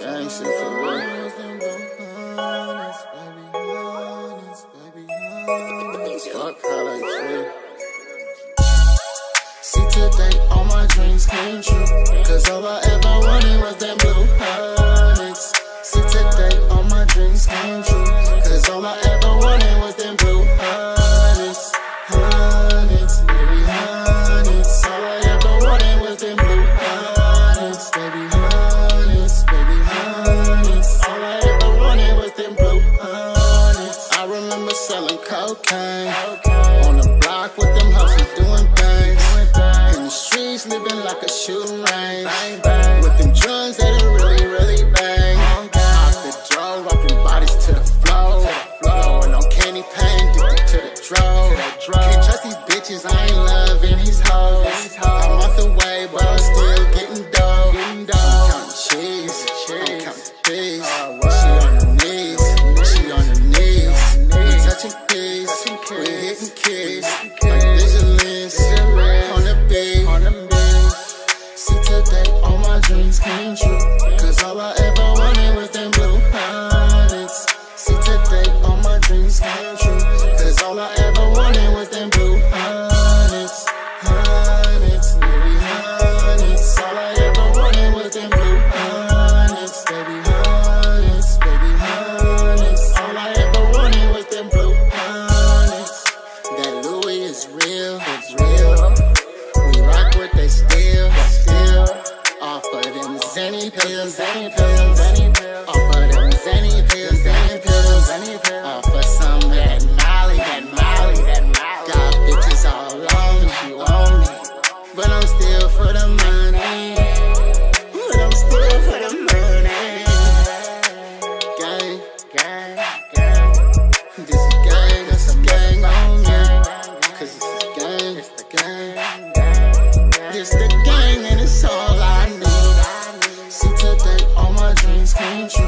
Gang shit for real. Fuck how they feel. See, today all my dreams came true, cause all I ever wanted was them blue Hornets. See, today all my dreams came true, cause all I ever wanted was them blue Hornets. Hornets, baby, Hornets. All I ever wanted was them blue Hornets, baby. Selling cocaine, on the block with them hoes and doing things, in the streets living like a shooting range, with them drums that are really, really bang, off the drove, rocking bodies to the floor, blowing on candy paint, addicted to the drove, can't trust these bitches, I ain't loving these hoes, I'm off the way but I'm still getting dough, I'm counting cheese, I'm counting peas, she on her knees, she on her knees. We're hitting kids, like vigilance, on the beat. See, today all my dreams came true, cause all I ever wanted was them blue Hornets. See, today all my dreams came true, cause all I ever wanted was them blue Hornets. Hornets, baby, Hornets. All I ever wanted was them blue Hornets, baby, Hornets, baby, Hornets. All I ever wanted was them blue. It's real, it's real. We rock what they steal, steal. Off of them zenny pills, zenny pills, zenny pills. Off of them zenny pills, zenny pills, zenny pills. Off of some of that Molly, that Molly, that Molly. Got bitches all on me, you own me, but I'm still for the money. But I'm still for the money. Gang, gang, gang. This is gang, that's a gang on me. Cause it's the gang, it's the gang, it's the gang, and it's all I need. See, today all my dreams came true,